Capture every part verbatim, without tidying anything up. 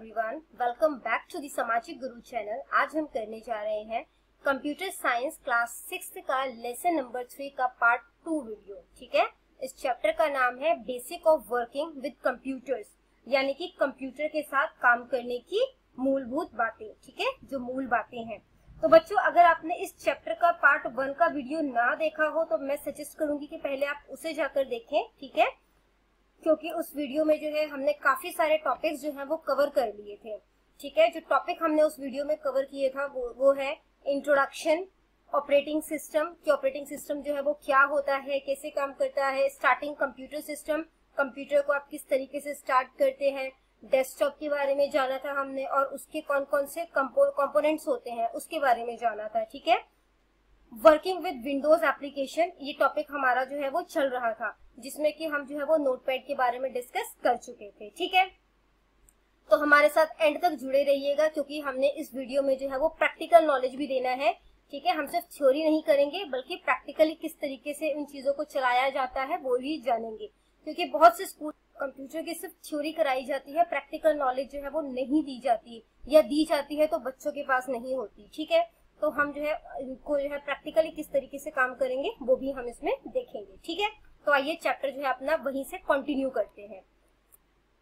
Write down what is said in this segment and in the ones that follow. Everyone, welcome back to the Samajik Guru channel. आज हम करने जा रहे हैं कंप्यूटर साइंस क्लास सिक्स्थ का लेसन नंबर थ्री का पार्ट टू वीडियो। ठीक है, इस चैप्टर का नाम है basic of working with computers, यानी कि कंप्यूटर के साथ काम करने की मूलभूत बातें। ठीक है, जो मूल बातें हैं। तो बच्चों, अगर आपने इस चैप्टर का पार्ट वन का वीडियो ना देखा हो तो मैं सजेस्ट करूंगी कि पहले आप उसे जाकर देखें। ठीक है, क्योंकि उस वीडियो में जो है हमने काफी सारे टॉपिक्स जो हैं वो कवर कर लिए थे। ठीक है, जो टॉपिक हमने उस वीडियो में कवर किए था वो वो है इंट्रोडक्शन, ऑपरेटिंग सिस्टम, कि ऑपरेटिंग सिस्टम जो है वो क्या होता है, कैसे काम करता है, स्टार्टिंग कंप्यूटर सिस्टम, कंप्यूटर को आप किस तरीके से स्टार्ट करते हैं, डेस्कटॉप के बारे में जाना था हमने और उसके कौन कौन से कंपोनेंट्स होते हैं उसके बारे में जाना था। ठीक है, वर्किंग विद विंडोज एप्लीकेशन, ये टॉपिक हमारा जो है वो चल रहा था, जिसमें कि हम जो है वो नोटपैड के बारे में डिस्कस कर चुके थे। ठीक है, तो हमारे साथ एंड तक जुड़े रहिएगा, क्योंकि हमने इस वीडियो में जो है वो प्रैक्टिकल नॉलेज भी देना है। ठीक है, हम सिर्फ थ्योरी नहीं करेंगे, बल्कि प्रैक्टिकली किस तरीके से उन चीजों को चलाया जाता है वो भी जानेंगे, क्योंकि बहुत से स्कूल कंप्यूटर की सिर्फ थ्योरी कराई जाती है, प्रैक्टिकल नॉलेज जो है वो नहीं दी जाती, या दी जाती है तो बच्चों के पास नहीं होती। ठीक है, तो हम जो है इनको जो है प्रैक्टिकली किस तरीके से काम करेंगे वो भी हम इसमें देखेंगे। ठीक है, तो आइए चैप्टर जो है अपना वहीं से कंटिन्यू करते हैं।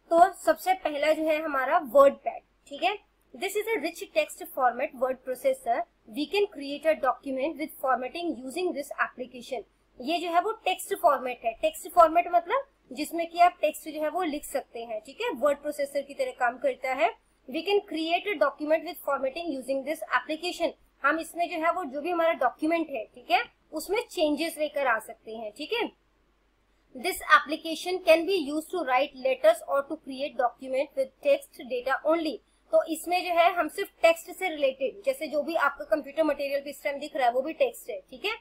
तो सबसे पहला जो है हमारा वर्ड पैड। ठीक है, this is a rich text format word processor, we can create a document with formatting using this application. ये जो है वो टेक्स्ट फॉर्मेट है। टेक्स्ट फॉर्मेट मतलब जिसमें कि आप टेक्स्ट जो है वो लिख सकते हैं। ठीक है, वर्ड प्रोसेसर की तरह काम करता है। We can create a document with formatting using this application, हम इसमें जो है वो जो भी हमारा डॉक्यूमेंट है, ठीक है, उसमें चेंजेस लेकर आ सकते हैं। ठीक है, this application can be use to write letters और to create document with text data only. तो इसमें जो है हम सिर्फ टेक्स्ट से रिलेटेड, जैसे जो भी आपका कंप्यूटर मटेरियल पे इस टाइम दिख रहा है वो भी टेक्स्ट है। ठीक है,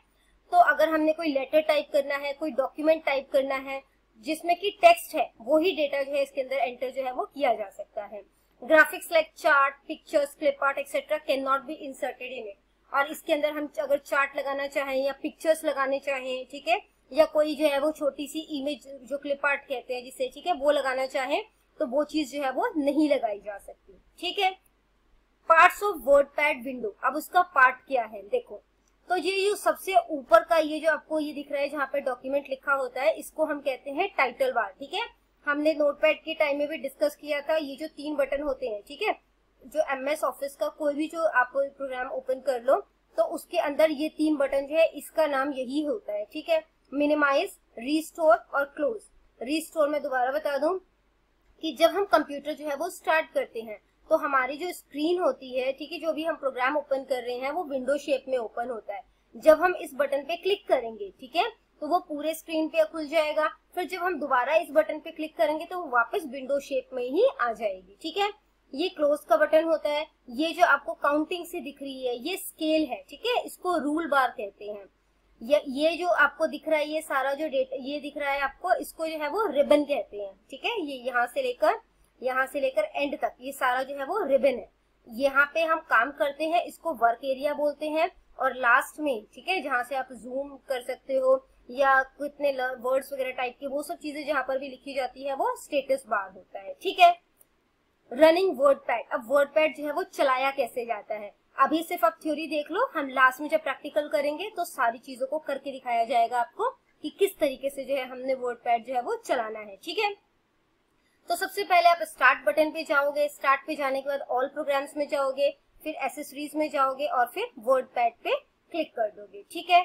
तो अगर हमने कोई लेटर टाइप करना है, कोई डॉक्यूमेंट टाइप करना है जिसमें की टेक्स्ट है, वो ही डेटा जो है इसके अंदर एंटर जो है वो किया जा सकता है। Graphics like chart, pictures, clip art etcetera can not be inserted in it. और इसके अंदर हम अगर चार्ट लगाना चाहें या पिक्चर्स लगाने चाहें, ठीक है, या कोई जो है वो छोटी सी इमेज जो क्लिप आर्ट कहते हैं जिसे, ठीक है, वो लगाना चाहें तो वो चीज जो है वो नहीं लगाई जा सकती। ठीक है, parts of word pad window, अब उसका पार्ट क्या है देखो। तो ये जो सबसे ऊपर का ये जो आपको ये दिख रहा है जहाँ पे डॉक्यूमेंट लिखा होता है, इसको हम कहते हैं टाइटल बार। ठीक है, हमने नोटपैड के टाइम में भी डिस्कस किया था, ये जो तीन बटन होते हैं, ठीक है, जो एमएस ऑफिस का कोई भी जो आप प्रोग्राम ओपन कर लो तो उसके अंदर ये तीन बटन जो है इसका नाम यही होता है। ठीक है, मिनिमाइज, रिस्टोर और क्लोज। रिस्टोर में दोबारा बता दूं कि जब हम कंप्यूटर जो है वो स्टार्ट करते हैं तो हमारी जो स्क्रीन होती है, ठीक है, जो भी हम प्रोग्राम ओपन कर रहे हैं वो विंडो शेप में ओपन होता है। जब हम इस बटन पे क्लिक करेंगे, ठीक है, तो वो पूरे स्क्रीन पे खुल जाएगा। फिर जब हम दोबारा इस बटन पे क्लिक करेंगे तो वो वापस विंडो शेप में ही आ जाएगी। ठीक है, ये क्लोज का बटन होता है। ये जो आपको काउंटिंग से दिख रही है ये स्केल है। ठीक है, इसको रूल बार कहते हैं। ये ये जो आपको दिख रहा है ये सारा जो डेटा ये दिख रहा है आपको, इसको जो है वो रिबन कहते हैं। ठीक है, ये यहाँ से लेकर यहाँ से लेकर एंड तक ये सारा जो है वो रिबन है। यहाँ पे हम काम करते हैं, इसको वर्क एरिया बोलते हैं। और लास्ट में, ठीक है, जहाँ से आप जूम कर सकते हो या कितने वर्ड्स वगैरह टाइप के, वो सब चीजें जहाँ पर भी लिखी जाती है वो स्टेटस बार होता है। ठीक है, रनिंग वर्ड पैड। अब वर्ड पैड जो है वो चलाया कैसे जाता है, अभी सिर्फ आप थ्योरी देख लो, हम लास्ट में जब प्रैक्टिकल करेंगे तो सारी चीजों को करके दिखाया जाएगा आपको कि किस तरीके से जो है हमने वर्ड पैड जो है वो चलाना है। ठीक है, तो सबसे पहले आप स्टार्ट बटन पे जाओगे, स्टार्ट पे जाने के बाद ऑल प्रोग्राम्स में जाओगे, फिर एसेसरीज में जाओगे और फिर वर्ड पैड पे क्लिक कर दोगे। ठीक है,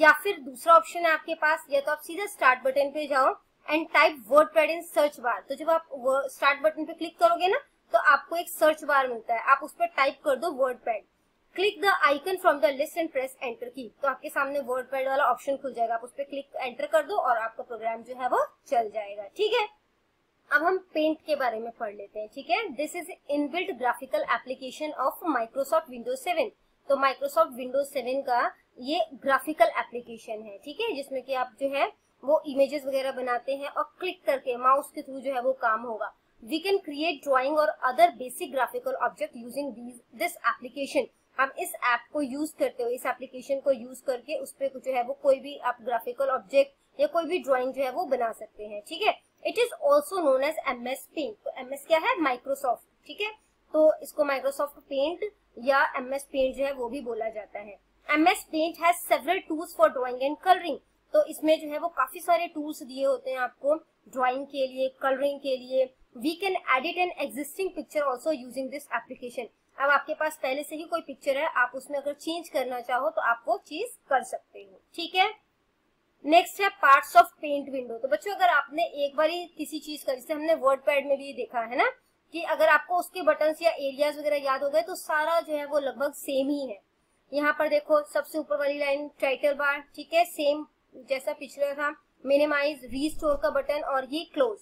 या फिर दूसरा ऑप्शन है आपके पास, या तो आप सीधा स्टार्ट बटन पे जाओ and type word pad in search bar. तो जब आप स्टार्ट बटन पे क्लिक करोगे ना तो आपको एक सर्च बार मिलता है, आप उस पर टाइप कर दो word pad, click the icon from the list and press enter key, तो आपके सामने वर्ड पैड वाला ऑप्शन खुल जाएगा। आप उस पर क्लिक एंटर कर दो और आपका प्रोग्राम जो है वो चल जाएगा। ठीक है, अब हम पेंट के बारे में पढ़ लेते हैं। ठीक है, this is inbuilt graphical application of Microsoft Windows seven. तो माइक्रोसॉफ्ट विंडोज सेवन का ये ग्राफिकल एप्लीकेशन है। ठीक है, जिसमें कि आप जो है वो इमेजेस वगैरह बनाते हैं और क्लिक करके माउस के थ्रू जो है वो काम होगा। वी कैन क्रिएट ड्राइंग और other basic graphical object using this application. हम इस ऐप को यूज करते हुए, इस एप्लीकेशन को यूज करके उस पे जो है वो कोई भी आप ग्राफिकल ऑब्जेक्ट या कोई भी ड्राइंग जो है वो बना सकते हैं। ठीक है, it is also known as M S paint. तो एम एस क्या है, माइक्रोसॉफ्ट, ठीक है। तो इसको माइक्रोसॉफ्ट पेंट या एमएस पेंट जो है वो भी बोला जाता है। MS paint has several tools for drawing and colouring, तो इसमें जो है वो काफी सारे टूल्स दिए होते हैं आपको ड्राइंग के लिए, कलरिंग के लिए। We can edit an existing picture also using this application. अब आपके पास पहले से ही कोई पिक्चर है, आप उसमें अगर चेंज करना चाहो तो आप वो चीज कर सकते हो, ठीक है। नेक्स्ट है पार्ट्स ऑफ पेंट विंडो। तो बच्चों अगर आपने एक बार ही किसी चीज का, जैसे हमने वर्ड पैड में भी देखा है ना कि अगर आपको उसके बटन्स या एरियाज वगैरह याद हो गए तो सारा जो है वो लगभग सेम ही है। यहाँ पर देखो सबसे ऊपर वाली लाइन टाइटल बार, ठीक है, सेम जैसा पिछला था। मिनिमाइज, रीस्टोर का बटन और ये क्लोज।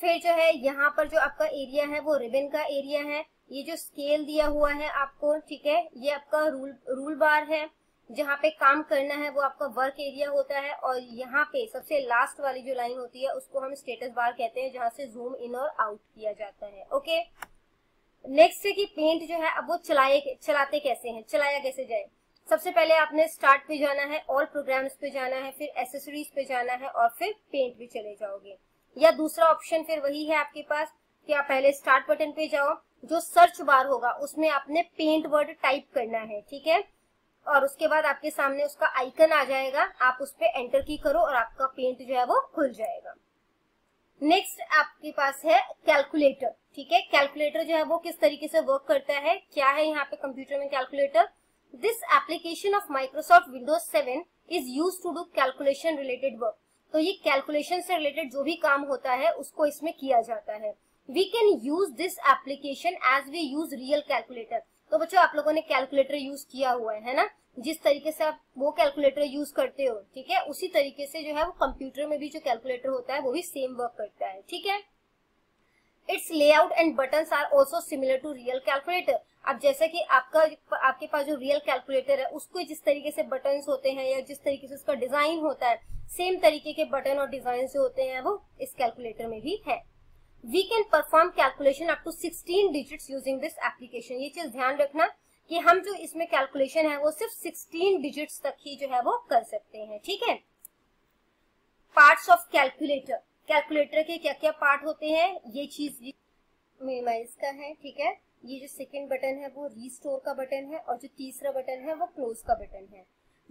फिर जो है यहाँ पर जो आपका एरिया है वो रिबन का एरिया है, ये जो स्केल दिया हुआ है आपको, ठीक है, ये आपका रूल रूल बार है जहाँ पे काम करना है वो आपका वर्क एरिया होता है। और यहाँ पे सबसे लास्ट वाली जो लाइन होती है उसको हम स्टेटस बार कहते हैं, जहाँ से जूम इन और आउट किया जाता है। ओके, नेक्स्ट है कि पेंट जो है अब वो चलाए चलाते कैसे हैं, चलाया कैसे जाए। सबसे पहले आपने स्टार्ट पे जाना है, ऑल प्रोग्राम्स पे जाना है, फिर एसेसरीज पे जाना है और फिर पेंट पे चले जाओगे। या दूसरा ऑप्शन फिर वही है आपके पास कि आप पहले स्टार्ट बटन पे जाओ, जो सर्च बार होगा उसमें आपने पेंट वर्ड टाइप करना है, ठीक है, और उसके बाद आपके सामने उसका आइकन आ जाएगा, आप उस पर एंटर की करो और आपका पेंट जो है वो खुल जाएगा। नेक्स्ट आपके पास है कैलकुलेटर, ठीक है। कैलकुलेटर जो है वो किस तरीके से वर्क करता है, क्या है यहाँ पे कंप्यूटर में calculator. This application of Microsoft Windows seven is use to do calculation related work. तो ये कैलकुलेशन से रिलेटेड जो भी काम होता है उसको इसमें किया जाता है। We can use this application as we use real calculator. तो बच्चों आप लोगों ने कैलकुलेटर यूज किया हुआ है ना, जिस तरीके से आप वो कैलकुलेटर यूज करते हो, ठीक है, उसी तरीके से जो है वो कंप्यूटर में भी जो कैलकुलेटर होता है वो भी सेम वर्क करता है, ठीक है। Its layout and buttons are also similar to real calculator. अब जैसा कि आपका आपके पास जो रियल कैलकुलेटर है उसको जिस तरीके से बटन्स होते हैं या जिस तरीके से उसका डिजाइन होता है, सेम तरीके के बटन और डिजाइन जो होते हैं वो इस कैलकुलेटर में भी है। We can perform calculation up to sixteen digits using this application. ये चीज ध्यान रखना कि हम जो इसमें कैलकुलेशन है वो सिर्फ सिक्सटीन डिजिट्स तक ही जो है वो कर सकते हैं, ठीक है। पार्ट्स ऑफ कैलकुलेटर, कैलकुलेटर के क्या क्या पार्ट होते हैं, ये चीज मिनिमाइज का है, ठीक है, ये जो सेकंड बटन है वो रीस्टोर का बटन है और जो तीसरा बटन है वो क्लोज का बटन है।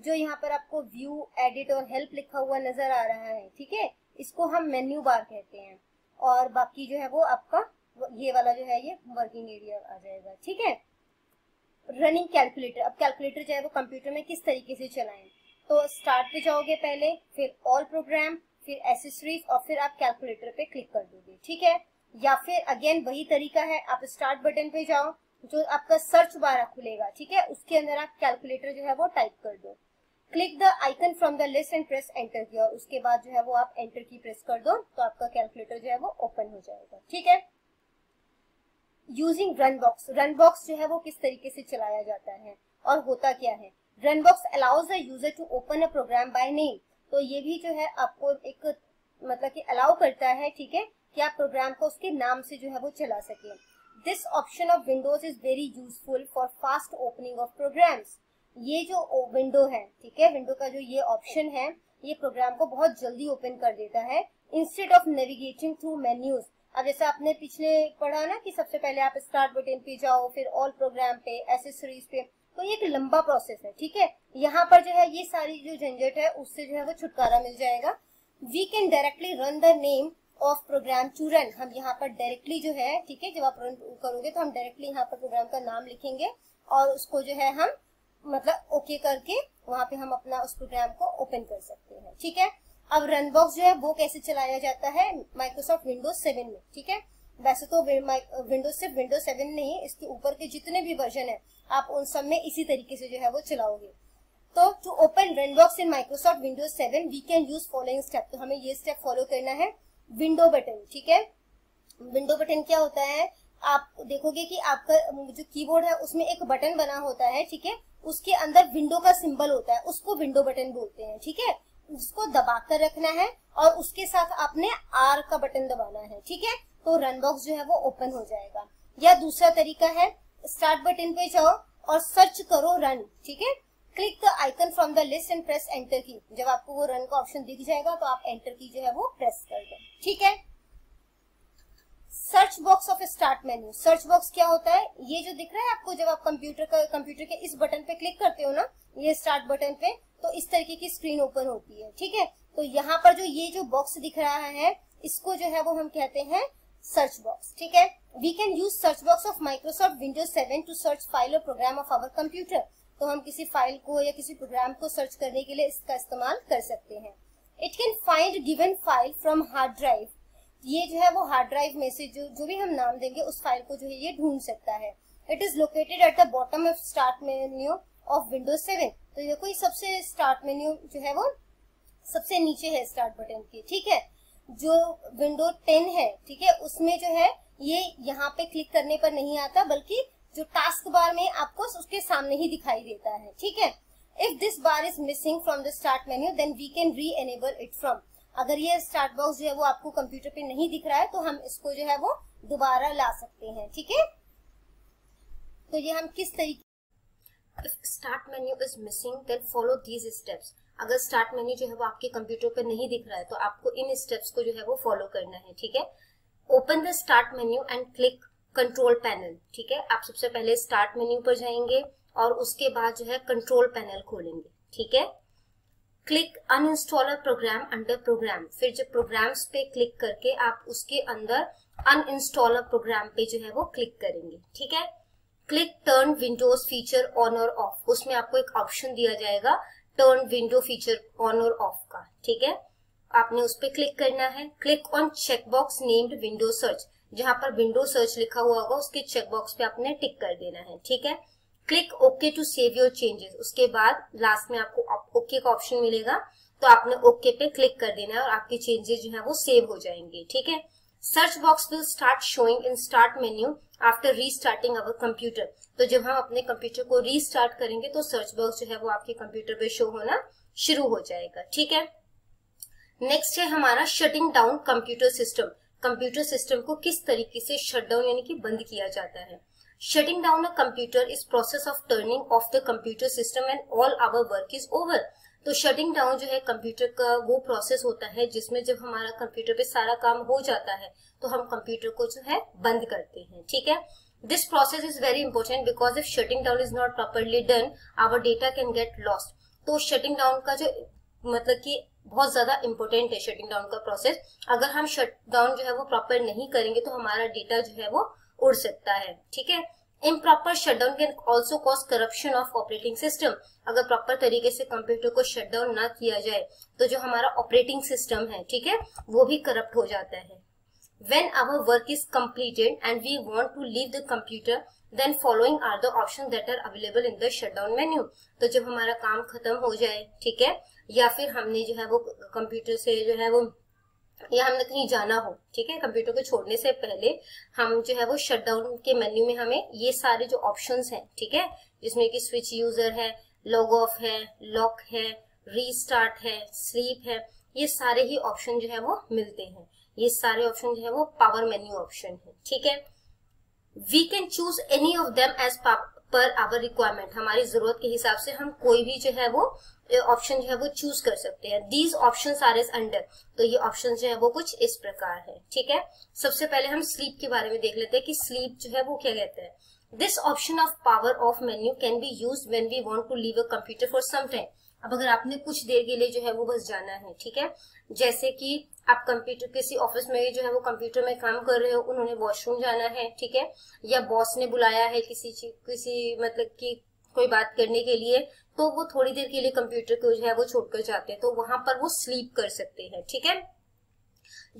जो यहाँ पर आपको व्यू, एडिट और हेल्प लिखा हुआ नजर आ रहा है, ठीक है, इसको हम मेन्यू बार कहते हैं। और बाकी जो है वो आपका ये वाला जो है ये वर्किंग एरिया आ जाएगा, ठीक है। रनिंग कैलकुलेटर, अब कैलकुलेटर जो है वो कंप्यूटर में किस तरीके से चलाएं, तो स्टार्ट पे जाओगे पहले, फिर ऑल प्रोग्राम, फिर एसेसरीज और फिर आप कैलकुलेटर पे क्लिक कर दोगे, ठीक है। या फिर अगेन वही तरीका है, आप स्टार्ट बटन पे जाओ, जो आपका सर्च बार खुलेगा, ठीक है, उसके अंदर आप कैलकुलेटर जो है वो टाइप कर दो। Click the icon from the list and press enter key, और उसके बाद जो है वो आप एंटर की प्रेस कर दो तो आपका कैलकुलेटर जो है वो ओपन हो जाएगा, ठीक है। Using run box, run box जो है वो किस तरीके से चलाया जाता है और होता क्या है। Run box allows the user to open a program by name. तो ये भी जो है आपको एक मतलब कि अलाउ करता है, ठीक है, कि आप प्रोग्राम को उसके नाम से जो है वो चला सके। This option of Windows is very useful for fast opening of programs. ये जो विंडो है, ठीक है, विंडो का जो ये ऑप्शन है ये प्रोग्राम को बहुत जल्दी ओपन कर देता है instead of navigating through menus. अब जैसे आपने पिछले पढ़ा ना कि सबसे पहले आप स्टार्ट बटन पे जाओ, फिर ऑल प्रोग्राम पे, एसेसरीज पे, तो ये एक लंबा प्रोसेस है, ठीक है। यहाँ पर जो है ये सारी जो झंझट है उससे जो है वो छुटकारा मिल जाएगा। We can directly run the name of program to run. हम यहाँ पर डायरेक्टली जो है, ठीक है, जब आप रन करोगे तो हम डायरेक्टली यहाँ पर प्रोग्राम का नाम लिखेंगे और उसको जो है हम मतलब ओके करके वहां पे हम अपना उस प्रोग्राम को ओपन कर सकते हैं, ठीक है। अब रन बॉक्स जो है वो कैसे चलाया जाता है माइक्रोसॉफ्ट विंडोज सेवन में, ठीक है। वैसे तो विंडोज सिर्फ विंडोज सेवन नहीं, इसके ऊपर के जितने भी वर्जन है आप उन सब में इसी तरीके से जो है वो चलाओगे। तो to open run box in Microsoft Windows seven we can use following step. तो हमें ये स्टेप फॉलो करना है। विंडो बटन, ठीक है, विंडो बटन क्या होता है, आप देखोगे कि आपका जो कीबोर्ड है उसमें एक बटन बना होता है, ठीक है, उसके अंदर विंडो का सिंबल होता है, उसको विंडो बटन बोलते हैं, ठीक है। उसको दबाकर रखना है और उसके साथ आपने आर का बटन दबाना है, ठीक है, तो रन बॉक्स जो है वो ओपन हो जाएगा। या दूसरा तरीका है स्टार्ट बटन पे जाओ और सर्च करो रन, ठीक है, click the icon from the list and press enter key. जब आपको वो रन का ऑप्शन दिख जाएगा तो आप एंटर की जो है वो प्रेस कर दो, ठीक है। Search box of start menu. Search box क्या होता है, ये जो दिख रहा है आपको जब आप कंप्यूटर का कंप्यूटर के इस बटन पे क्लिक करते हो ना, ये स्टार्ट बटन पे, तो इस तरीके की स्क्रीन ओपन होती है। ठीक है, तो यहाँ पर जो ये जो बॉक्स दिख रहा है इसको जो है वो हम कहते हैं सर्च बॉक्स। ठीक है, we can use search box of Microsoft Windows seven to search file और प्रोग्राम ऑफ आवर कंप्यूटर। तो हम किसी फाइल को या किसी प्रोग्राम को सर्च करने के लिए इसका इस्तेमाल कर सकते हैं। It can find given file from hard drive. ये जो है वो हार्ड ड्राइव में से जो जो भी हम नाम देंगे उस फाइल को जो है ये ढूंढ सकता है। It is located at the bottom of start menu of Windows seven. तो ये कोई सबसे स्टार्ट मेन्यू जो है वो सबसे नीचे है स्टार्ट बटन की। ठीक है, जो विंडो टेन है, ठीक है, उसमें जो है ये यहाँ पे क्लिक करने पर नहीं आता, बल्कि जो टास्क बार में आपको उसके सामने ही दिखाई देता है। ठीक है, if this bar is missing from the start menu then we can re enable it from. अगर ये स्टार्ट बॉक्स जो है वो आपको कंप्यूटर पे नहीं दिख रहा है तो हम इसको जो है वो दोबारा ला सकते हैं। ठीक है, तो ये हम किस तरीके, if start menu is missing then follow these steps. अगर स्टार्ट मेन्यू जो है वो आपके कंप्यूटर पे नहीं दिख रहा है तो आपको इन स्टेप्स को जो है वो फॉलो करना है। ठीक है, open the start menu and click control panel. ठीक है, आप सबसे पहले स्टार्ट मेन्यू पर जाएंगे और उसके बाद जो है कंट्रोल पैनल खोलेंगे। ठीक है, click uninstall program under program. फिर जो प्रोग्राम्स पे क्लिक करके आप उसके अंदर अनइंस्टॉल प्रोग्राम पे जो है वो क्लिक करेंगे। ठीक है, click turn Windows feature on और ऑफ। उसमें आपको एक ऑप्शन दिया जाएगा टर्न विंडो फीचर ऑन और ऑफ का। ठीक है, आपने उस पर क्लिक करना है। Click on checkbox named window search. जहां पर विंडो सर्च लिखा हुआ होगा उसके चेकबॉक्स पे आपने टिक कर देना है। ठीक है, click okay to save your changes. उसके बाद लास्ट में आपको ओके का ऑप्शन मिलेगा, तो आपने ओके पे क्लिक कर देना है और आपके चेंजेस जो है वो सेव हो जाएंगे। ठीक है, search box will start showing in start menu after restarting our computer. तो जब हम अपने कंप्यूटर को रीस्टार्ट करेंगे तो सर्च बॉक्स जो है वो आपके कंप्यूटर पे शो होना शुरू हो जाएगा। ठीक है, नेक्स्ट है हमारा shutting down computer system. Computer system को किस तरीके से शट डाउन यानी कि बंद किया जाता है। Shutting down a computer is process of turning off the computer system and all our work is over. तो शटिंग डाउन जो है कंप्यूटर का वो प्रोसेस होता है जिसमें जब हमारा कंप्यूटर पे सारा काम हो जाता है तो हम कंप्यूटर को जो है बंद करते हैं। ठीक है, this process is very important because if shutting down is not properly done our data can get lost. तो शटिंग डाउन का जो मतलब कि बहुत ज्यादा इंपॉर्टेंट है शटिंग डाउन का प्रोसेस। अगर हम शट डाउन जो है वो प्रॉपर नहीं करेंगे तो हमारा डेटा जो है वो उड़ सकता है। ठीक है, improper shutdown can also cause corruption of operating system. अगर प्रॉपर तरीके से कंप्यूटर को शटडाउन ना किया जाए तो जो हमारा ऑपरेटिंग सिस्टम है, ठीक है, वो भी करप्ट हो जाता है। When our work is completed and we want to leave the computer, then following are the options that are available in the shutdown menu. तो जब हमारा काम खत्म हो जाए, ठीक है, या फिर हमने जो है वो कंप्यूटर से जो है वो या हमने कहीं जाना हो, ठीक है, कंप्यूटर को छोड़ने से पहले हम जो है वो शटडाउन के मेन्यू में हमें ये सारे जो ऑप्शंस हैं, ठीक है, जिसमें कि स्विच यूजर है, लॉग ऑफ है, लॉक है, रीस्टार्ट है, स्लीप है, ये सारे ही ऑप्शन जो है वो मिलते हैं। ये सारे ऑप्शन जो है वो पावर मेन्यू ऑप्शन है। ठीक है, we can choose any of them as per our requirement. हमारी जरूरत के हिसाब से हम कोई भी जो है वो ऑप्शन जो है वो चूज कर सकते हैं। These options are is under. तो ये ऑप्शन जो है वो कुछ इस प्रकार है। ठीक है, सबसे पहले हम स्लीप के बारे में देख लेते हैं कि स्लीप जो है वो क्या कहता है। This option of power off menu can be use when we want to leave a computer for some time. अब अगर आपने कुछ देर के लिए जो है वो बस जाना है, ठीक है, जैसे कि आप कंप्यूटर किसी ऑफिस में जो है वो कंप्यूटर में काम कर रहे हो, उन्होंने वॉशरूम जाना है, ठीक है, या बॉस ने बुलाया है किसी चीज किसी मतलब कि कोई बात करने के लिए, तो वो थोड़ी देर के लिए कंप्यूटर को जो है वो छोड़कर जाते हैं, तो वहां पर वो स्लीप कर सकते हैं। ठीक है,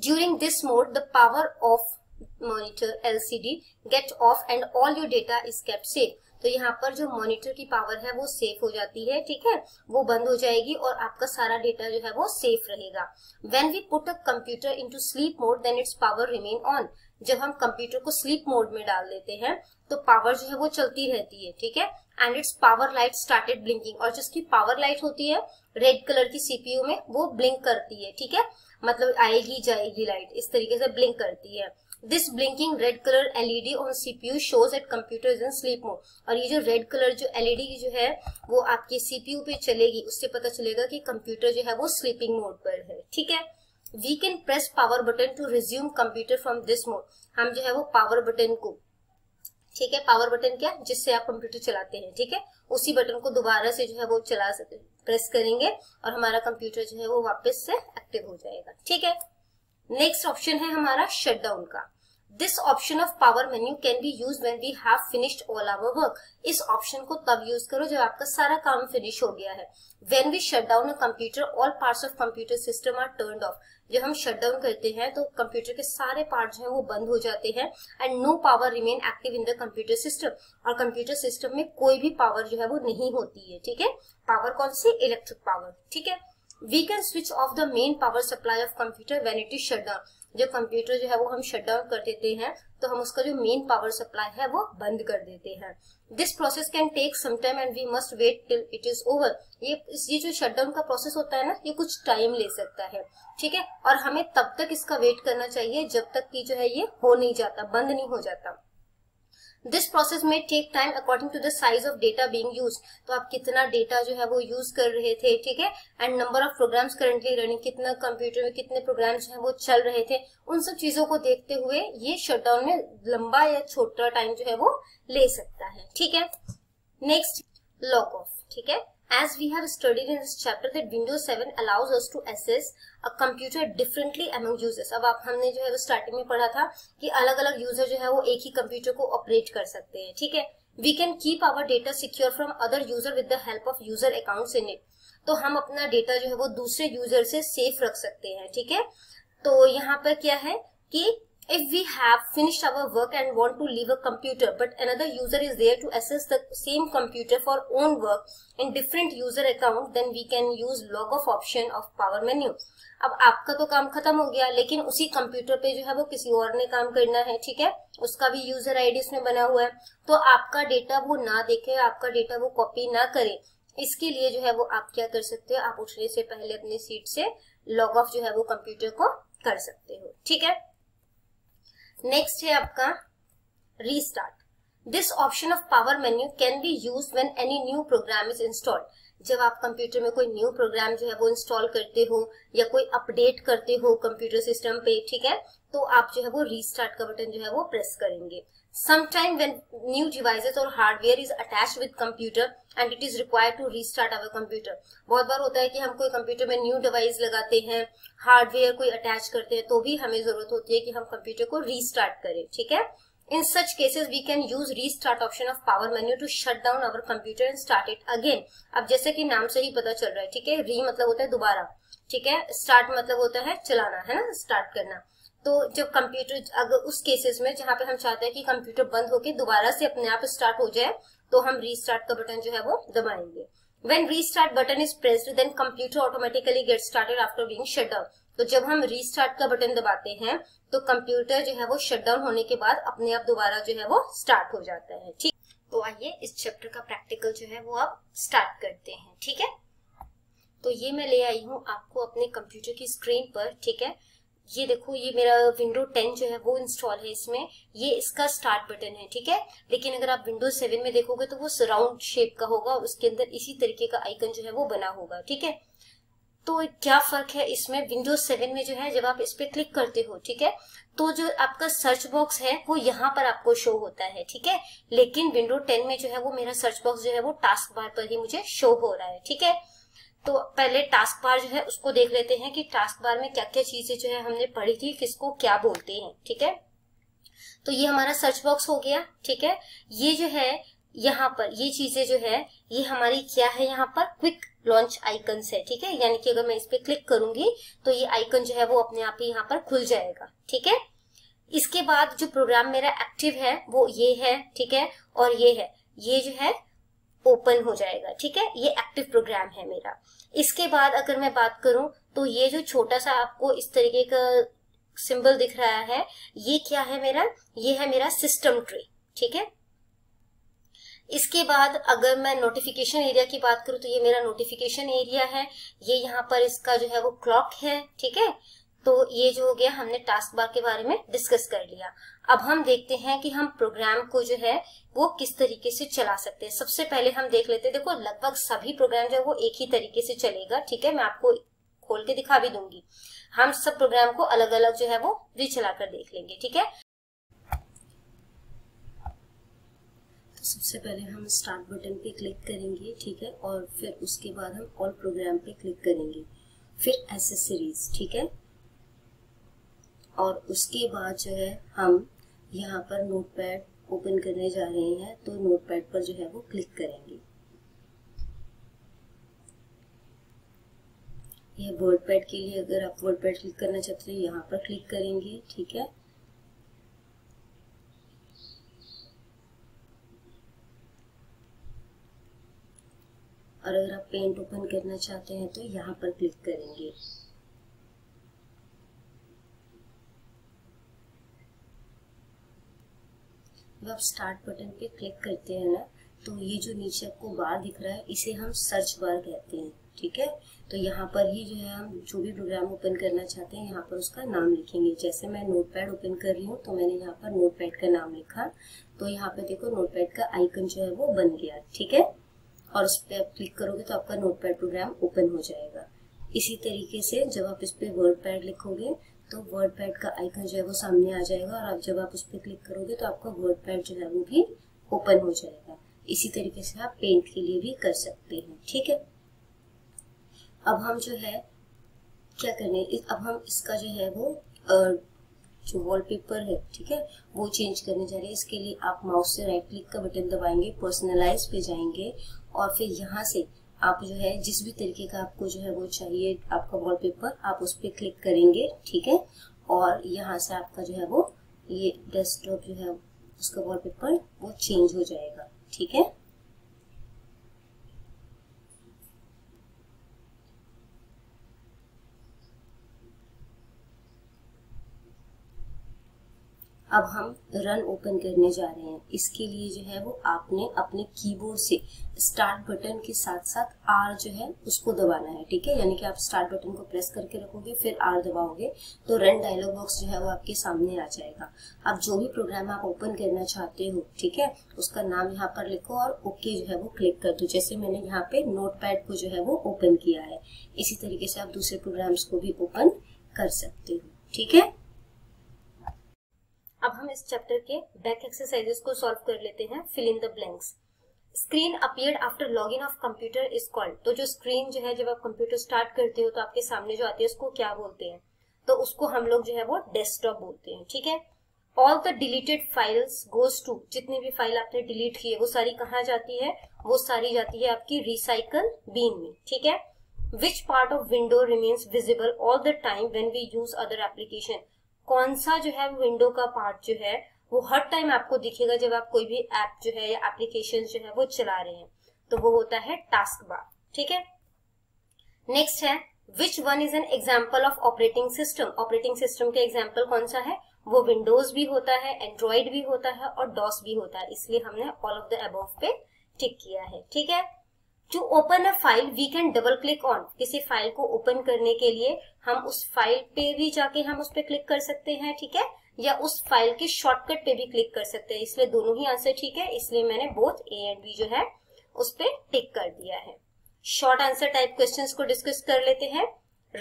during this mode the power of monitor LCD get off and all your data is kept safe. तो यहाँ पर जो मॉनिटर की पावर है वो सेफ हो जाती है, ठीक है, वो बंद हो जाएगी और आपका सारा डेटा जो है वो सेफ रहेगा। When we put a computer into sleep mode then its power remain on. जब हम कंप्यूटर को स्लीप मोड में डाल देते हैं तो पावर जो है वो चलती रहती है, ठीक है, and its power light started blinking. और जिसकी पावर लाइट होती है रेड कलर की सीपीयू में वो ब्लिंक करती है, ठीक है, मतलब आएगी जाएगी लाइट इस तरीके से ब्लिंक करती है। This blinking red colour LED on CPU shows at computer is in sleep mode. और ये जो रेड कलर जो एलईडी जो है वो आपके सीपीयू पे चलेगी, उससे पता चलेगा कि कंप्यूटर जो है वो स्लीपिंग मोड पर है। ठीक है, we can press power button to resume computer from this mode. हम जो है वो पावर बटन को, ठीक है, पावर बटन क्या, जिससे आप कंप्यूटर चलाते हैं, ठीक है, उसी बटन को दोबारा से जो है वो चला सकते, प्रेस करेंगे और हमारा कंप्यूटर जो है वो वापस से एक्टिव हो जाएगा, ठीक है। नेक्स्ट ऑप्शन है हमारा शटडाउन का। This option of power menu can be use when we have finished all our work. इस ऑप्शन को तब यूज करो जब आपका सारा काम फिनिश हो गया है। When we shut down a computer all parts of computer system are turned off. जब हम शट डाउन करते हैं तो कंप्यूटर के सारे पार्ट जो है वो बंद हो जाते हैं। And no power remain active in the computer system. और कंप्यूटर सिस्टम में कोई भी पावर जो है वो नहीं होती है, ठीक है। पावर कौन सी, इलेक्ट्रिक पावर, ठीक है। We can switch off the main power supply of computer when it is shut down. जो कंप्यूटर जो है वो हम शट डाउन कर देते हैं तो हम उसका जो मेन पावर सप्लाई है वो बंद कर देते हैं। This process can take some time and we must wait till it is over. ये ये जो शट डाउन का प्रोसेस होता है ना, ये कुछ टाइम ले सकता है, ठीक है, और हमें तब तक इसका वेट करना चाहिए जब तक कि जो है ये हो नहीं जाता, बंद नहीं हो जाता। This process may take time according to the size of data being used. तो आप कितना डेटा जो है वो यूज कर रहे थे, ठीक है, and number of programs currently running, कितना कंप्यूटर में कितने प्रोग्राम्स जो है वो चल रहे थे, उन सब चीजों को देखते हुए ये शटडाउन में लंबा या छोटा टाइम जो है वो ले सकता है, ठीक है। नेक्स्ट लॉक ऑफ, ठीक है। As we have studied in this chapter that Windows seven allows us to access a computer differently among users। अब आप हमने जो है वो स्टार्टिंग में पढ़ा था कि अलग अलग यूजर जो है वो एक ही कंप्यूटर को ऑपरेट कर सकते हैं, ठीक है। We can keep our data secure from other user with the help of user accounts in it. तो हम अपना डेटा जो है वो दूसरे यूजर से सेफ रख सकते हैं, ठीक है। तो यहाँ पर क्या है कि If we have finished our work and want to leave a computer, but another user is there to access the same computer for own work in different user account, then we can use log off option of power menu। अब आपका तो काम खत्म हो गया, लेकिन उसी computer पे जो है वो किसी और ने काम करना है, ठीक है, उसका भी यूजर आईडी इसमें बना हुआ है, तो आपका डेटा वो ना देखे, आपका डेटा वो कॉपी ना करे, इसके लिए जो है वो आप क्या कर सकते हो, आप उठने से पहले अपनी सीट से लॉग ऑफ जो है वो कंप्यूटर को कर सकते हो, ठीक है। नेक्स्ट है आपका restart. This option of power menu can be use when any new program is installed. जब आप कंप्यूटर में कोई न्यू प्रोग्राम जो है वो इंस्टॉल करते हो या कोई अपडेट करते हो कंप्यूटर सिस्टम पे, ठीक है, तो आप जो है वो रीस्टार्ट का बटन जो है वो प्रेस करेंगे। Sometime when new devices or hardware is attached with computer and it is required to restart our computer. बहुत बार होता है कि हम कोई कंप्यूटर में न्यू डिवाइस लगाते हैं, हार्डवेयर कोई अटैच करते हैं, तो भी हमें जरूरत होती है कि हम कंप्यूटर को रीस्टार्ट करें, ठीक है। In such cases we can use restart option of power menu to shut down our computer and start it again. अब जैसे कि नाम से ही पता चल रहा है, ठीक है, री मतलब होता है दोबारा, ठीक है, स्टार्ट मतलब होता है चलाना, है ना, स्टार्ट करना। तो जब कंप्यूटर, अगर उस केसेस में जहाँ पे हम चाहते हैं कि कंप्यूटर बंद होके दोबारा से अपने आप स्टार्ट हो जाए, तो हम रीस्टार्ट का बटन जो है वो दबाएंगे। When restart button is pressed then computer automatically get started after being shut down. तो जब हम रीस्टार्ट का बटन दबाते हैं तो कंप्यूटर जो है वो शटडाउन होने के बाद अपने आप दोबारा जो है वो स्टार्ट हो जाता है, ठीक। तो आइए इस चैप्टर का प्रैक्टिकल जो है वो आप स्टार्ट करते हैं, ठीक है। तो ये मैं ले आई हूँ आपको अपने कंप्यूटर की स्क्रीन पर, ठीक है। ये देखो, ये मेरा विंडो टेन जो है वो इंस्टॉल है, इसमें ये इसका स्टार्ट बटन है, ठीक है। लेकिन अगर आप विंडो सेवन में देखोगे तो वो राउंड शेप का होगा, उसके अंदर इसी तरीके का आइकन जो है वो बना होगा, ठीक है। तो क्या फर्क है इसमें, विंडोज सेवन में जो है जब आप इस पे क्लिक करते हो, ठीक है, तो जो आपका सर्च बॉक्स है वो यहाँ पर आपको शो होता है, ठीक है। लेकिन विंडो टेन में जो है वो मेरा सर्च बॉक्स जो है वो टास्क बार पर ही मुझे शो हो रहा है, ठीक है। तो पहले टास्क बार जो है उसको देख लेते हैं कि टास्क बार में क्या क्या चीजें जो है हमने पढ़ी थी, किसको क्या बोलते हैं, ठीक है। तो ये हमारा सर्च बॉक्स हो गया, ठीक है। ये जो है यहाँ पर ये चीजें जो है ये हमारी क्या है, यहाँ पर क्विक लॉन्च आइकन है, ठीक है, यानी कि अगर मैं इस पे क्लिक करूंगी तो ये आइकन जो है वो अपने आप ही यहाँ पर खुल जाएगा, ठीक है। इसके बाद जो प्रोग्राम मेरा एक्टिव है वो ये है, ठीक है, और ये है, ये जो है ओपन हो जाएगा, ठीक है, ये एक्टिव प्रोग्राम है मेरा। इसके बाद अगर मैं बात करूं तो ये जो छोटा सा आपको इस तरीके का सिंबल दिख रहा है, ये क्या है मेरा, ये है मेरा सिस्टम ट्री, ठीक है। इसके बाद अगर मैं नोटिफिकेशन एरिया की बात करूं तो ये मेरा नोटिफिकेशन एरिया है, ये यहाँ पर इसका जो है वो क्लॉक है, ठीक है। तो ये जो हो गया, हमने टास्क बार के बारे में डिस्कस कर लिया। अब हम देखते हैं कि हम प्रोग्राम को जो है वो किस तरीके से चला सकते हैं। सबसे पहले हम देख लेते हैं, देखो लगभग सभी प्रोग्राम जो है वो एक ही तरीके से चलेगा, ठीक है, मैं आपको खोल के दिखा भी दूंगी। हम सब प्रोग्राम को अलग अलग जो है वो भी चला कर देख लेंगे, ठीक है। सबसे पहले हम स्टार्ट बटन पे क्लिक करेंगे, ठीक है, और फिर उसके बाद हम ऑल प्रोग्राम पे क्लिक करेंगे, फिर एसेसरीज, ठीक है, और उसके बाद जो है हम यहाँ पर नोटपैड ओपन करने जा रहे हैं, तो नोटपैड पर जो है वो क्लिक करेंगे। यह वर्डपैड के लिए, अगर आप वर्डपैड क्लिक करना चाहते हैं यहाँ पर क्लिक करेंगे, ठीक है। और अगर आप पेंट ओपन करना चाहते हैं तो यहाँ पर क्लिक करेंगे। जब आप स्टार्ट बटन पे क्लिक करते हैं ना, तो ये जो नीचे आपको बार दिख रहा है, इसे हम सर्च बार कहते हैं, ठीक है। तो यहाँ पर ही जो है हम जो भी प्रोग्राम ओपन करना चाहते हैं यहाँ पर उसका नाम लिखेंगे। जैसे मैं नोटपैड ओपन कर रही हूँ, तो मैंने यहाँ पर नोटपैड का नाम लिखा, तो यहाँ पे देखो नोटपैड का आइकन जो है वो बन गया, ठीक है, और उस पर आप क्लिक करोगे तो आपका नोटपैड प्रोग्राम ओपन हो जाएगा। इसी तरीके से जब आप इस पर वर्डपैड लिखोगे तो वर्डपैड का आइकन जो है वो सामने आ जाएगा, और आप जब आप उस पर क्लिक करोगे तो आपका वर्डपैड जो है वो भी ओपन हो जाएगा। इसी तरीके से आप पेंट के लिए भी कर सकते हैं, ठीक है। अब हम जो है क्या करने, अब हम इसका जो है वो जो वॉलपेपर है, ठीक है, वो चेंज करने जा रहे हैं। इसके लिए आप माउस से राइट क्लिक का बटन दबाएंगे, पर्सनलाइज पे जाएंगे, और फिर यहाँ से आप जो है जिस भी तरीके का आपको जो है वो चाहिए आपका वॉलपेपर, आप उस पर क्लिक करेंगे, ठीक है, और यहाँ से आपका जो है वो ये डेस्कटॉप जो है उसका वॉलपेपर वो चेंज हो जाएगा, ठीक है। अब हम रन ओपन करने जा रहे हैं। इसके लिए जो है वो आपने अपने कीबोर्ड से स्टार्ट बटन के साथ साथ आर जो है उसको दबाना है, ठीक है, यानी कि आप स्टार्ट बटन को प्रेस करके रखोगे फिर आर दबाओगे तो रन डायलॉग बॉक्स जो है वो आपके सामने आ जाएगा। अब जो भी प्रोग्राम आप ओपन करना चाहते हो, ठीक है, उसका नाम यहाँ पर लिखो और ओके जो है वो क्लिक कर दो। जैसे मैंने यहाँ पे नोटपैड को जो है वो ओपन किया है, इसी तरीके से आप दूसरे प्रोग्राम्स को भी ओपन कर सकते हो, ठीक है। अब हम इस चैप्टर के बैक एक्सरसाइजेस को सॉल्व कर लेते हैं। Fill in the blanks. Screen appeared after login of computer is called. तो जो स्क्रीन जो है जब आप कंप्यूटर स्टार्ट करते हो तो आपके सामने जो आती है उसको क्या बोलते हैं, तो उसको हम लोग जो है वो डेस्कटॉप बोलते हैं, ठीक है। All the deleted files goes to, जितनी भी फाइल आपने डिलीट की है वो सारी कहाँ जाती है, वो सारी जाती है आपकी रिसाइकल बीन में, ठीक है। Which part of window remains visible all the time when we use other application. कौन सा जो है विंडो का पार्ट जो है वो हर टाइम आपको दिखेगा जब आप कोई भी ऐप जो है या एप्लीकेशन जो है वो चला रहे हैं, तो वो होता है टास्क बार, ठीक है। नेक्स्ट है which one is an example of operating system. Operating system के एग्जाम्पल कौन सा है, वो विंडोज भी होता है, एंड्रॉइड भी होता है और डॉस भी होता है, इसलिए हमने ऑल ऑफ द अबव पे टिक किया है, ठीक है। To open a file we can double click on. किसी फाइल को ओपन करने के लिए हम उस फाइल पे भी जाके हम उस पे क्लिक कर सकते हैं, ठीक है, या उस फाइल के शॉर्टकट पे भी क्लिक कर सकते हैं, इसलिए दोनों ही आंसर ठीक है, इसलिए मैंने बोथ ए एंड बी जो है उस पे टिक कर दिया है। शॉर्ट आंसर टाइप क्वेश्चंस को डिस्कस कर लेते हैं।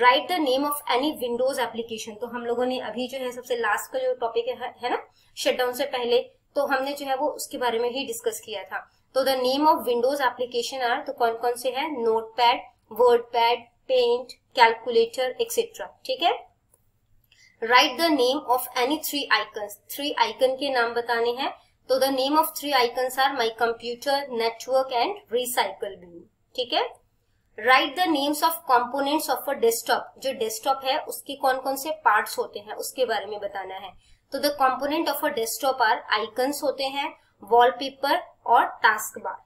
Write the name of any Windows application. तो हम लोगों ने अभी जो है सबसे लास्ट का जो टॉपिक है, है ना, शटडाउन से पहले, तो हमने जो है वो उसके बारे में ही डिस्कस किया था। तो the name of Windows application are, तो कौन कौन से हैं, Notepad, WordPad, Paint, calculator etcetera, ठीक है। Write the name of any three icons. Three icon के नाम बताने हैं, तो the name of three icons are my computer, network and recycle bin, ठीक है। Write the names of components of a desktop. जो डेस्कटॉप है उसके कौन कौन से पार्ट्स होते हैं उसके बारे में बताना है, तो the component of a desktop are icons होते हैं, वॉलपेपर और task bar.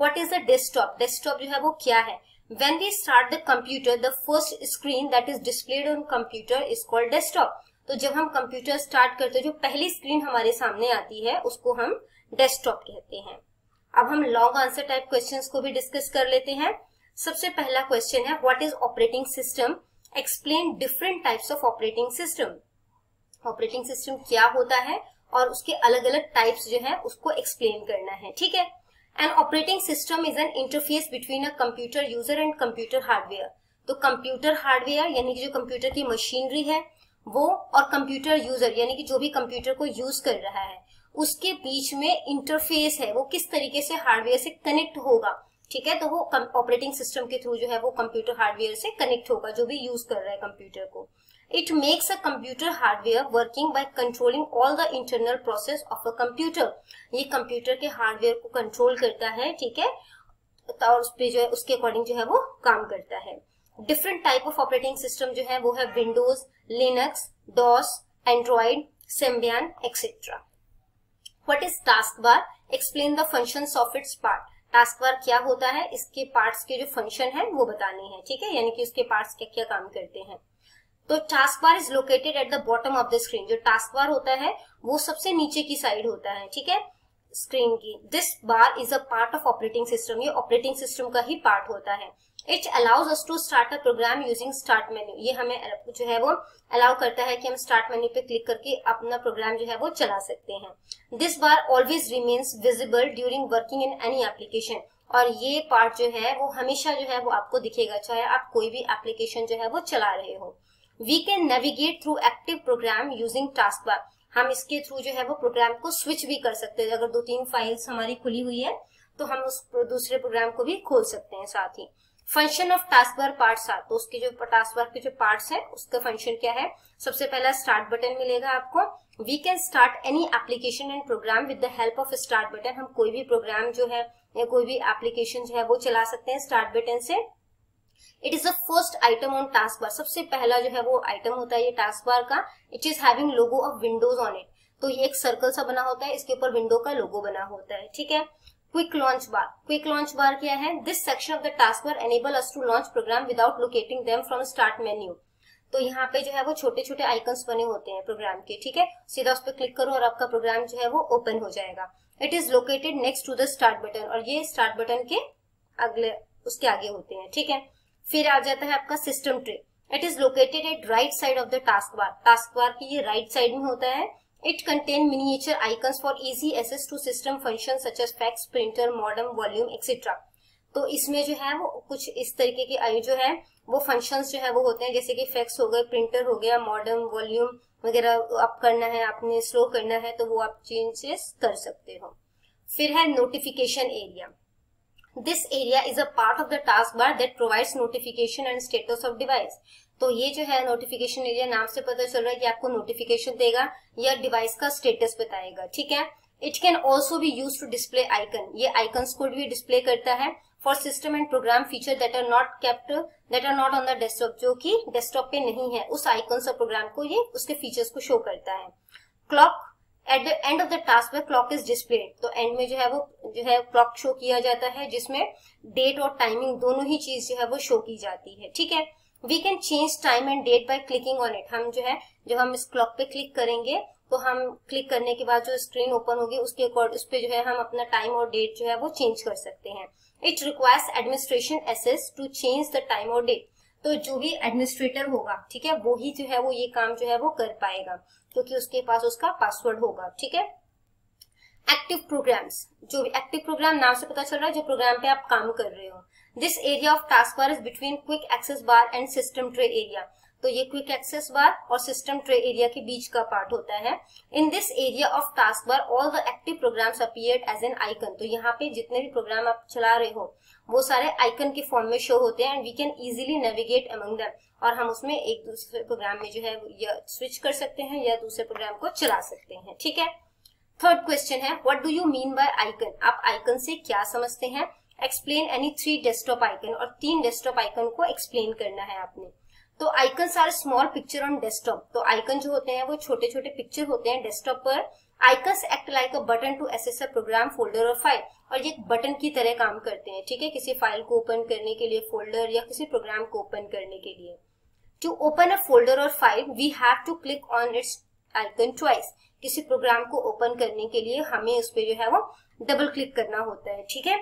What is the desktop? Desktop जो है वो क्या है? When we start the computer the first screen that is displayed on computer is called desktop. तो जब हम कंप्यूटर स्टार्ट करते हैं जो पहली स्क्रीन हमारे सामने आती है उसको हम डेस्कटॉप कहते हैं। अब हम लॉन्ग आंसर टाइप क्वेश्चंस को भी डिस्कस कर लेते हैं। सबसे पहला क्वेश्चन है what is operating system, explain different types of operating system. Operating system क्या होता है और उसके अलग अलग टाइप्स जो है उसको एक्सप्लेन करना है, ठीक है। An operating system is an interface between a computer user and computer hardware. तो कंप्यूटर हार्डवेयर यानी कि जो कंप्यूटर की मशीनरी है वो, और कंप्यूटर यूजर यानी कि जो भी कंप्यूटर को यूज कर रहा है उसके बीच में इंटरफेस है वो किस तरीके से हार्डवेयर से कनेक्ट होगा, ठीक है। तो वो ऑपरेटिंग सिस्टम के थ्रू जो है वो कंप्यूटर हार्डवेयर से कनेक्ट होगा जो भी यूज कर रहा है कंप्यूटर को। It makes a computer hardware working by controlling all the internal process of a computer. ये कंप्यूटर के हार्डवेयर को कंट्रोल करता है, ठीक है, और उस पे जो है उसके अकॉर्डिंग जो है वो काम करता है। Different type of operating system जो है वो है Windows, Linux, DOS, Android, Symbian, etcetera. What is taskbar? Explain the functions of its part. Taskbar क्या होता है, इसके पार्ट्स के जो फंक्शन है वो बताने हैं, ठीक है, यानी कि उसके पार्ट्स क्या क्या काम करते हैं। तो taskbar is located at the bottom of the screen. जो taskbar होता है वो सबसे नीचे की साइड होता है, ठीक है, स्क्रीन की। This bar is a part of operating system, ये ऑपरेटिंग सिस्टम का ही पार्ट होता है। It allows us to start a program using start menu. ये हमें जो है वो अलाउ करता है कि हम स्टार्ट मेन्यू पे क्लिक करके अपना प्रोग्राम जो है वो चला सकते हैं। This bar always remains visible during working in any application, और ये पार्ट जो है वो हमेशा जो है वो आपको दिखेगा चाहे आप कोई भी एप्लीकेशन जो है वो चला रहे हो। We can navigate through active program using task bar. हम इसके थ्रू जो है वो प्रोग्राम को स्विच भी कर सकते हैं, अगर दो तीन फाइल्स हमारी खुली हुई है तो हम उस दूसरे प्रोग्राम को भी खोल सकते हैं। साथ ही function of task bar parts are, तो उसके जो टास्क बार के जो पार्ट्स है उसका फंक्शन क्या है। सबसे पहला स्टार्ट बटन मिलेगा आपको। We can start any application and program with the help of start button. हम कोई भी प्रोग्राम जो है या कोई भी एप्लीकेशन जो है वो चला सकते हैं स्टार्ट बटन से। It is the first item on task bar, सबसे पहला जो है वो आइटम होता है ये टास्क बार का। It is having logo of Windows on it, तो ये एक सर्कल सा बना होता है, इसके ऊपर विंडो का लोगो बना होता है, ठीक है। Quick launch bar, quick launch bar क्या है। This section of the task bar enable us to launch program without locating them from start menu. तो यहाँ पे जो है वो छोटे छोटे आइकन्स बने होते हैं प्रोग्राम के, ठीक है, सीधा उस पर क्लिक करो और आपका प्रोग्राम जो है वो ओपन हो जाएगा। It is located next to the start button, और ये स्टार्ट बटन के अगले उसके आगे होते हैं, ठीक है। फिर आ जाता है आपका system tray. It is located at right side of the task bar, task bar की ये राइट साइड में होता है। It contain miniature icons for easy access to system function such as fax, printer, modem, volume, etcetera. तो इसमें जो है वो कुछ इस तरीके के जो है वो फंक्शंस जो है वो होते हैं, जैसे कि फैक्स हो गए, प्रिंटर हो गया, मॉडम, वॉल्यूम वगैरह। आप करना है, आपने स्लो करना है तो वो आप चेंजेस कर सकते हो। फिर है notification area. This area is a part of the task bar that provides notification and status of device. तो ये जो है नोटिफिकेशन एरिया, नाम से पता चल रहा है कि आपको नोटिफिकेशन देगा या डिवाइस का स्टेटस बताएगा, ठीक है। It can also be use to display icon, ये आइकन्स को भी डिस्प्ले करता है। For system and program feature that are not kept that are not on the desktop, जो कि डेस्कटॉप पे नहीं है उस आइकन और प्रोग्राम को ये उसके फीचर्स को शो करता है। Clock at the end of the task bar, clock is displayed, तो एंड में जो है वो जो है क्लॉक शो किया जाता है जिसमें डेट और टाइमिंग दोनों ही चीज जो है वो शो की जाती है, ठीक है। We can change time and date by clicking on it. हम जो है जब हम इस क्लॉक पे क्लिक करेंगे तो हम क्लिक करने के बाद जो स्क्रीन ओपन होगी उसके अकॉर्डिंग उस पे जो है हम अपना टाइम और डेट जो है वो चेंज कर सकते हैं। It requires administration access to change the time और डेट, तो जो भी एडमिनिस्ट्रेटर होगा, ठीक है, वो ही जो है वो ये काम जो है वो कर पाएगा क्योंकि उसके पास उसका पासवर्ड होगा, ठीक है। एक्टिव प्रोग्राम्स, जो भी एक्टिव प्रोग्राम नाम से पता चल रहा है जो प्रोग्राम पे आप काम कर रहे हो। This area of task bar is between quick access bar and system tray area, तो ये क्विक एक्सेस बार और सिस्टम ट्रे एरिया के बीच का पार्ट होता है। In this area of task bar all the active programs appeared as an icon, तो यहाँ पे जितने भी प्रोग्राम आप चला रहे हो वो सारे आइकन के फॉर्म में शो होते हैं। And we can easily navigate among them, और हम उसमें एक दूसरे प्रोग्राम में जो है या स्विच कर सकते हैं या दूसरे प्रोग्राम को चला सकते हैं, ठीक है। थर्ड क्वेश्चन है what do you mean by icon, आप आइकन से क्या समझते हैं। Explain any three desktop icon, और तीन डेस्कटॉप आइकन को एक्सप्लेन करना है आपने। तो icons are small picture on desktop, तो आइकन जो होते हैं वो छोटे छोटे पिक्चर होते हैं डेस्कटॉप पर। Icons act like a button to access a program, folder और फाइल, और ये एक बटन की तरह काम करते हैं, ठीक है, किसी फाइल को ओपन करने के लिए, फोल्डर या किसी प्रोग्राम को ओपन करने के लिए। टू ओपन अ फोल्डर और file we have to click on its icon twice, किसी प्रोग्राम को ओपन करने के लिए हमें उस पर जो है वो डबल क्लिक करना होता है, ठीक है।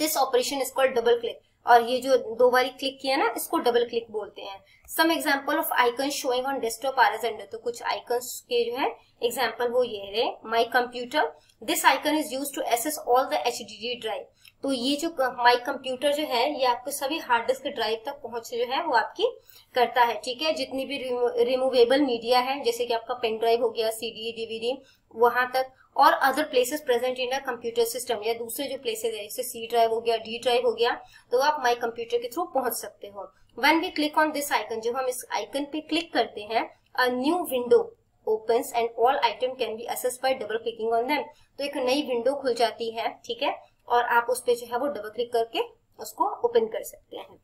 This operation is called double click, और ये जो दो बारी क्लिक किया ना इसको डबल क्लिक बोलते हैं। Some example of icon showing on desktop are as under, तो कुछ आइकन्स के जो है एग्जांपल वो ये है my computer. This icon is used to access all the HDD drive, तो ये जो माय कंप्यूटर जो है ये आपको सभी हार्ड डिस्क ड्राइव तक पहुंच जो है वो आपकी करता है, ठीक है। जितनी भी रिमूवेबल मीडिया है जैसे कि आपका पेन ड्राइव हो गया, सीडी, डीवीडी, वहां तक, और other places present in a computer system, या दूसरे जो प्लेसेस है जैसे सी ड्राइव हो गया, डी ड्राइव हो गया, तो आप माई कंप्यूटर के थ्रू पहुंच सकते हो। When we click on this icon, जब हम इस आइकन पे क्लिक करते हैं, a new window opens and all item can be accessed by double clicking on them. तो एक नई विंडो खुल जाती है, ठीक है, और आप उस पे जो है वो डबल क्लिक करके उसको ओपन कर सकते हैं।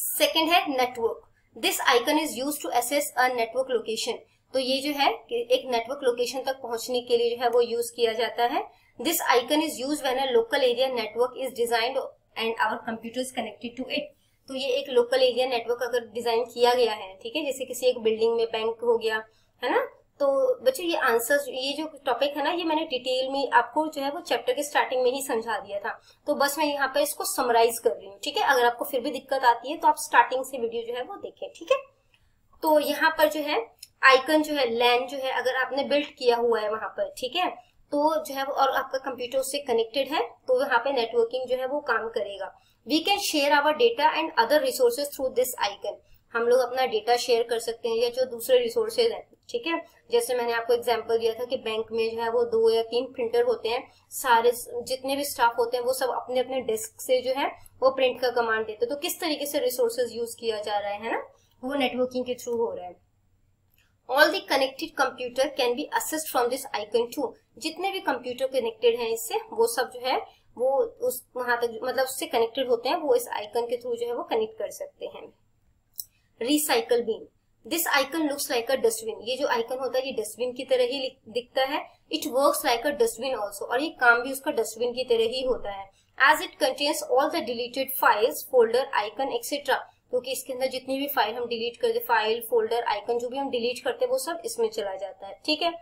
सेकेंड है network. This icon is use to access a network location. तो ये जो है एक नेटवर्क लोकेशन तक पहुंचने के लिए जो है वो यूज किया जाता है। This icon is use when a local area network is designed and our computer is connected to it. तो ये एक लोकल एरिया नेटवर्क अगर डिजाइन किया गया है, ठीक है, जैसे किसी एक बिल्डिंग में बैंक हो गया, है ना। तो बच्चों ये आंसर्स, ये जो टॉपिक है ना, ये मैंने डिटेल में आपको जो है वो चैप्टर के स्टार्टिंग में ही समझा दिया था, तो बस मैं यहाँ पे इसको समराइज कर रही हूँ, ठीक है। अगर आपको फिर भी दिक्कत आती है तो आप स्टार्टिंग से वीडियो जो है वो देखें, ठीक है। तो यहाँ पर जो है आइकन जो है लैन जो है अगर आपने बिल्ड किया हुआ है वहां पर, ठीक है, तो जो है और आपका कंप्यूटर उससे कनेक्टेड है तो यहाँ पे नेटवर्किंग जो है वो काम करेगा। We can share our data and other resources through this icon. हम लोग अपना डेटा शेयर कर सकते हैं या जो दूसरे रिसोर्सेज हैं, ठीक है। जैसे मैंने आपको एग्जांपल दिया था कि बैंक में जो है वो दो या तीन प्रिंटर होते हैं, सारे जितने भी स्टाफ होते हैं वो सब अपने अपने डेस्क से जो है वो प्रिंट का कमांड देते हैं। तो किस तरीके से रिसोर्सेज यूज किया जा रहा है, है ना, वो नेटवर्किंग के थ्रू हो रहा है। All the connected computer can be assist from this icon too. जितने भी कंप्यूटर कनेक्टेड हैं इससे वो सब जो है वो उस वहां तक मतलब उससे कनेक्टेड होते हैं, वो इस आइकन के थ्रू जो है वो कनेक्ट कर सकते हैं। Recycle bin. This icon looks like a dustbin. ये जो आइकन होता है ये डस्टबिन की तरह ही दिखता है। It works like a dustbin also, और ये काम भी उसका डस्टबिन की तरह ही होता है। As it contains all the deleted files, folder, icon etcetera, क्योंकि इसके अंदर जितनी भी फाइल हम डिलीट करते, फाइल, फोल्डर, आइकन जो भी हम डिलीट करते हैं वो सब इसमें चला जाता है, ठीक है।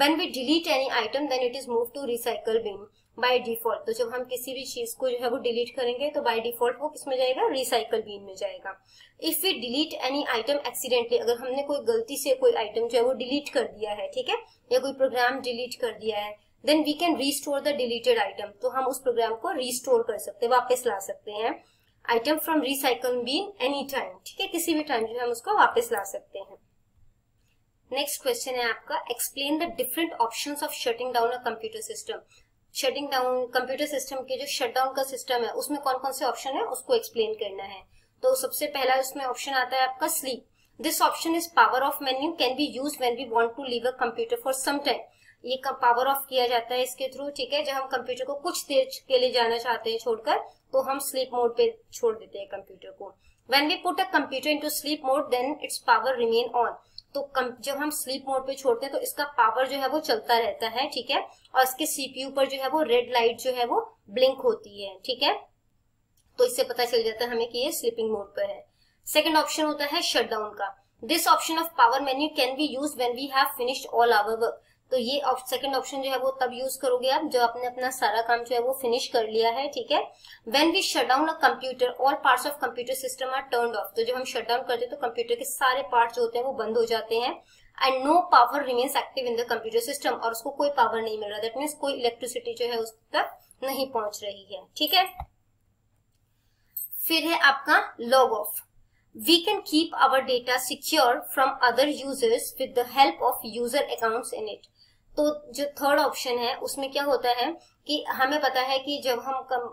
When we delete any item, then it is moved to recycle bin by default. तो जब हम किसी भी चीज को जो है वो डिलीट करेंगे तो by default वो किसमें जाएगा, recycle bin में जाएगा। If we delete any item accidentally, अगर हमने कोई गलती से कोई आइटम जो है वो डिलीट कर दिया है, ठीक है, या कोई प्रोग्राम डिलीट कर दिया है, then we can restore the deleted item. तो हम उस प्रोग्राम को restore कर सकते हैं, वापस ला सकते हैं item from recycle bin any time, ठीक है, किसी भी टाइम जो है हम उसको वापस ला सकते हैं। नेक्स्ट क्वेश्चन है आपका, explain the different options of shutting down a computer system. Shutting down computer system के जो शटडाउन का सिस्टम है उसमें कौन कौन से ऑप्शन है उसको एक्सप्लेन करना है। तो सबसे पहला उसमें ऑप्शन आता है आपका sleep. This option is power off menu, can be use when we want to leave a computer for some time. ये पावर ऑफ किया जाता है इसके थ्रू, ठीक है, जब हम कंप्यूटर को कुछ देर के लिए जाना चाहते हैं छोड़कर, तो हम स्लीप मोड पे छोड़ देते हैं कंप्यूटर को। When we put a computer into sleep mode then its power remain on. तो जब हम स्लीप मोड पे छोड़ते हैं तो इसका पावर जो है वो चलता रहता है, ठीक है, और इसके सीपीयू पर जो है वो रेड लाइट जो है वो ब्लिंक होती है, ठीक है, तो इससे पता चल जाता है हमें कि ये स्लीपिंग मोड पर है। सेकंड ऑप्शन होता है शटडाउन का। This option of power menu can be use when we have finished all our work. तो ये सेकंड ऑप्शन जो है वो तब यूज करोगे आप जब आपने अपना सारा काम जो है वो फिनिश कर लिया है, ठीक है। When we shut down a computer all parts of computer system are turned off. तो जब हम शट डाउन करते हैं तो कंप्यूटर के सारे पार्ट्स जो होते हैं वो बंद हो जाते हैं। And no power remains active in the computer system, और उसको कोई पावर नहीं मिल रहा, दैट मीन्स कोई इलेक्ट्रिसिटी जो है उस तक नहीं पहुंच रही है, ठीक है। फिर है आपका log off. We can keep our data secure from other users with the help of user accounts in it. तो जो थर्ड ऑप्शन है उसमें क्या होता है कि हमें पता है कि जब हम कम,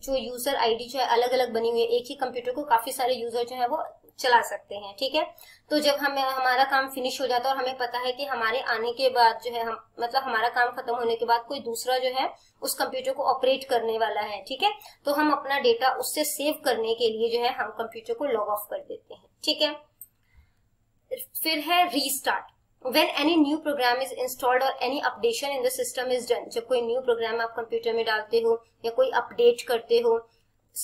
जो यूजर आईडी जो है अलग अलग बनी हुई है, एक ही कंप्यूटर को काफी सारे यूजर जो है वो चला सकते हैं, ठीक है। तो जब हमें हमारा काम फिनिश हो जाता है और हमें पता है कि हमारे आने के बाद जो है हम मतलब हमारा काम खत्म होने के बाद कोई दूसरा जो है उस कंप्यूटर को ऑपरेट करने वाला है, ठीक है, तो हम अपना डेटा उससे सेव करने के लिए जो है हम कंप्यूटर को लॉग ऑफ कर देते हैं, ठीक है। फिर है restart. When any new program is installed or any updation in the system is done, जब कोई न्यू प्रोग्राम आप कंप्यूटर में डालते हो या कोई अपडेट करते हो।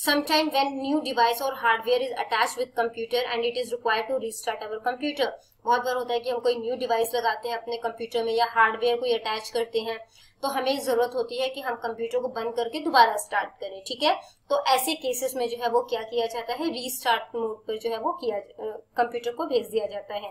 Sometime when new device or hardware is attached with computer and it is required to restart our computer. बहुत बार होता है कि हम कोई न्यू डिवाइस लगाते हैं अपने कंप्यूटर में या हार्डवेयर कोई अटैच करते हैं, तो हमें जरूरत होती है कि हम कंप्यूटर को बंद करके दोबारा स्टार्ट करें, ठीक है। तो ऐसे केसेस में जो है वो क्या किया जाता है, रीस्टार्ट मोड पर जो है वो किया कंप्यूटर को भेज दिया जाता है।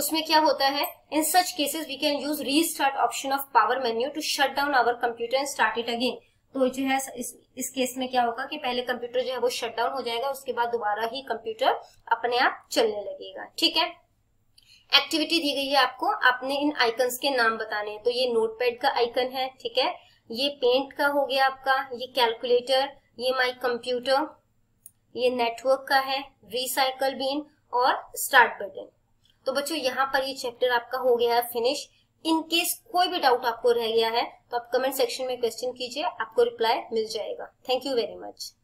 उसमें क्या होता है, in such cases we can use restart option of power menu to shut down our computer and start it again. तो जो है इस, इस केस में क्या होगा कि पहले कंप्यूटर जो है वो शट डाउन हो जाएगा, उसके बाद दोबारा ही कंप्यूटर अपने आप चलने लगेगा, ठीक है। एक्टिविटी दी गई है आपको, आपने इन आइकन्स के नाम बताने हैं। तो ये नोटपैड का आइकन है, ठीक है, ये पेंट का हो गया आपका, ये कैलकुलेटर, ये माय कंप्यूटर, ये नेटवर्क का है, रिसाइकल बिन और स्टार्ट बटन। तो बच्चों यहाँ पर ये चैप्टर आपका हो गया है फिनिश। इन केस कोई भी डाउट आपको रह गया है तो आप कमेंट सेक्शन में क्वेश्चन कीजिए, आपको रिप्लाई मिल जाएगा। Thank you very much.